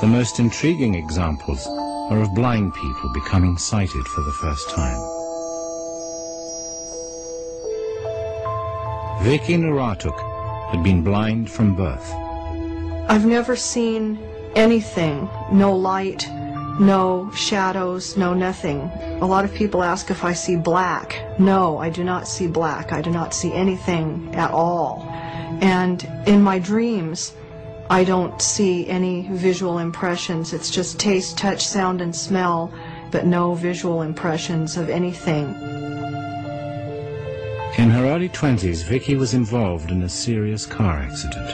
The most intriguing examples are of blind people becoming sighted for the first time. Vicki Noratuk had been blind from birth. I've never seen anything, no light, no shadows, no nothing. A lot of people ask if I see black. No, I do not see black. I do not see anything at all. And in my dreams, I don't see any visual impressions. It's just taste, touch, sound, and smell, but no visual impressions of anything. In her early 20s, Vicki was involved in a serious car accident.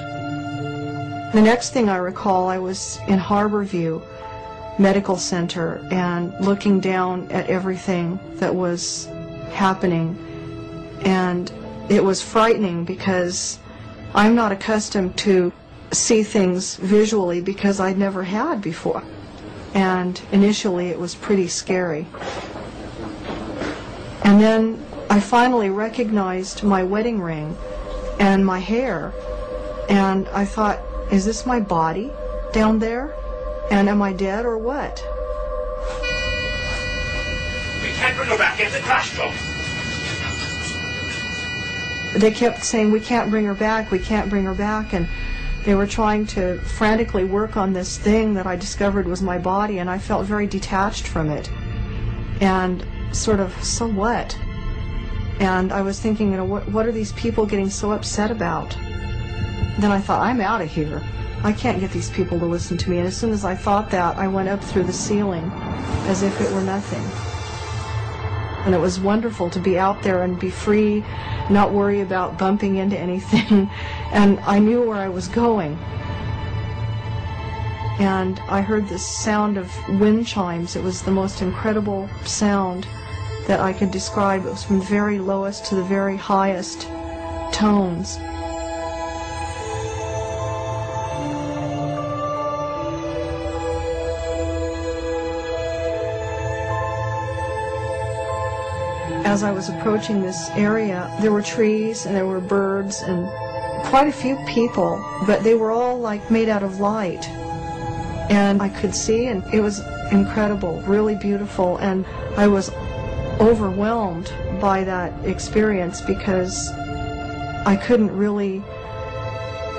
The next thing I recall, I was in Harborview Medical Center and looking down at everything that was happening, and it was frightening because I'm not accustomed to see things visually because I'd never had before, and initially it was pretty scary. And then I finally recognized my wedding ring and my hair, and I thought, is this my body down there? And am I dead or what? We can't bring her back. It's a crash joke. They kept saying, we can't bring her back, we can't bring her back, and they were trying to frantically work on this thing that I discovered was my body, and I felt very detached from it. And sort of, so what? And I was thinking, you know, what are these people getting so upset about? Then I thought, I'm out of here. I can't get these people to listen to me. And as soon as I thought that, I went up through the ceiling as if it were nothing. And it was wonderful to be out there and be free, not worry about bumping into anything. And I knew where I was going. And I heard the sound of wind chimes. It was the most incredible sound that I could describe. It was from the very lowest to the very highest tones. As I was approaching this area, there were trees and there were birds and quite a few people, but they were all like made out of light. And I could see, and it was incredible, really beautiful, and I was overwhelmed by that experience because I couldn't really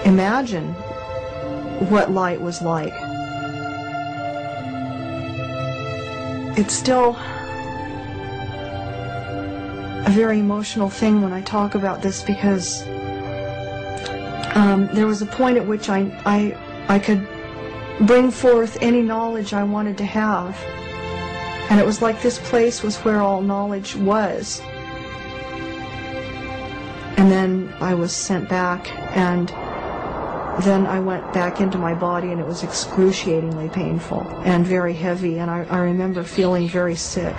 imagine what light was like. It's still a very emotional thing when I talk about this because there was a point at which I could bring forth any knowledge I wanted to have, and it was like this place was where all knowledge was. And then I was sent back, and then I went back into my body, and it was excruciatingly painful and very heavy, and I remember feeling very sick.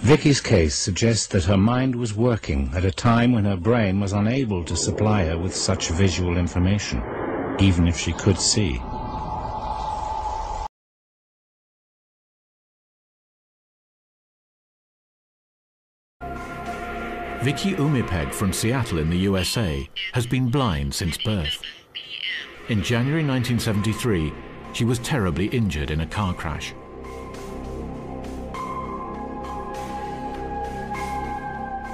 Vicki's case suggests that her mind was working at a time when her brain was unable to supply her with such visual information, even if she could see. Vicki Umipeg from Seattle in the USA has been blind since birth. In January 1973, she was terribly injured in a car crash.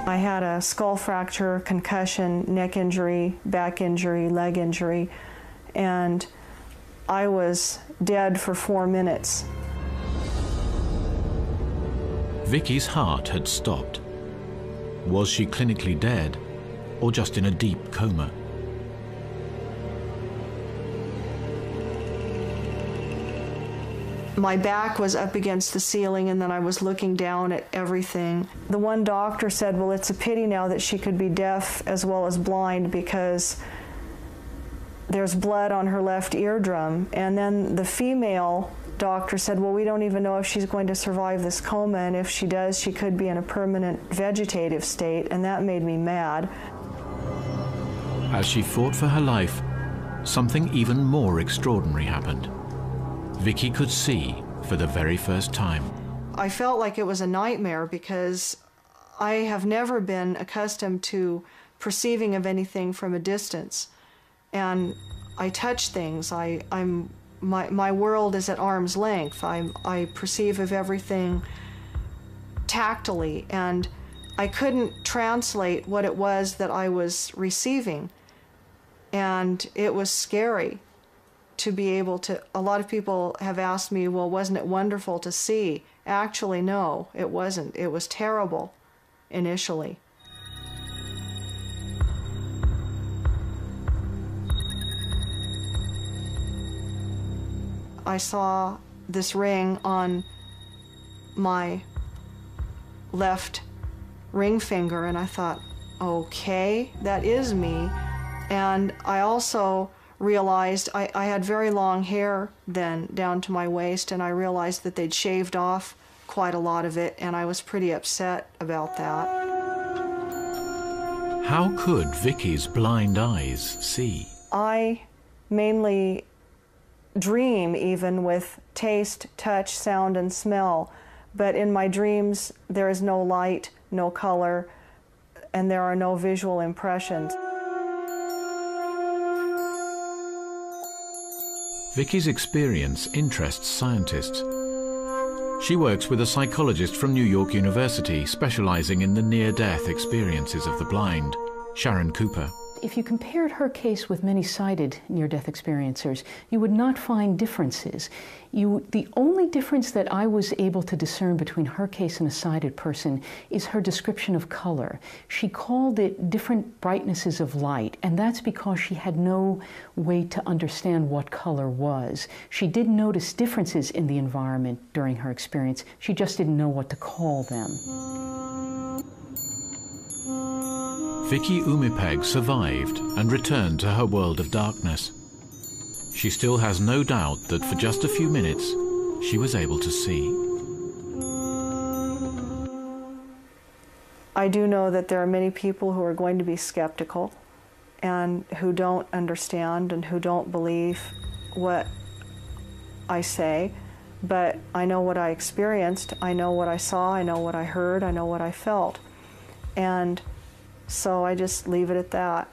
I had a skull fracture, concussion, neck injury, back injury, leg injury, and I was dead for 4 minutes. Vicki's heart had stopped. Was she clinically dead or just in a deep coma? My back was up against the ceiling, and then I was looking down at everything. The one doctor said, well, it's a pity now that she could be deaf as well as blind because there's blood on her left eardrum. And then the female doctor said, well, we don't even know if she's going to survive this coma, and if she does, she could be in a permanent vegetative state, and that made me mad. As she fought for her life, something even more extraordinary happened. Vicki could see for the very first time. I felt like it was a nightmare because I have never been accustomed to perceiving of anything from a distance. And I touch things. My world is at arm's length. I perceive of everything tactily, and I couldn't translate what it was that I was receiving. And it was scary to be able to. A lot of people have asked me, well, wasn't it wonderful to see? Actually, no, it wasn't. It was terrible initially. I saw this ring on my left ring finger, and I thought, okay, that is me. And I also realized I had very long hair then down to my waist, and I realized that they'd shaved off quite a lot of it, and I was pretty upset about that. How could Vicki's blind eyes see? I mainly dream even with taste, touch, sound, and smell. But in my dreams, there is no light, no color, and there are no visual impressions. Vicki's experience interests scientists. She works with a psychologist from New York University, specializing in the near-death experiences of the blind, Sharon Cooper. If you compared her case with many-sighted near-death experiencers, you would not find differences. The only difference that I was able to discern between her case and a sighted person is her description of color. She called it different brightnesses of light, and that's because she had no way to understand what color was. She did notice differences in the environment during her experience. She just didn't know what to call them. Vicki Umipeg survived and returned to her world of darkness. She still has no doubt that for just a few minutes, she was able to see. I do know that there are many people who are going to be skeptical and who don't understand and who don't believe what I say, but I know what I experienced, I know what I saw, I know what I heard, I know what I felt. And so I just leave it at that.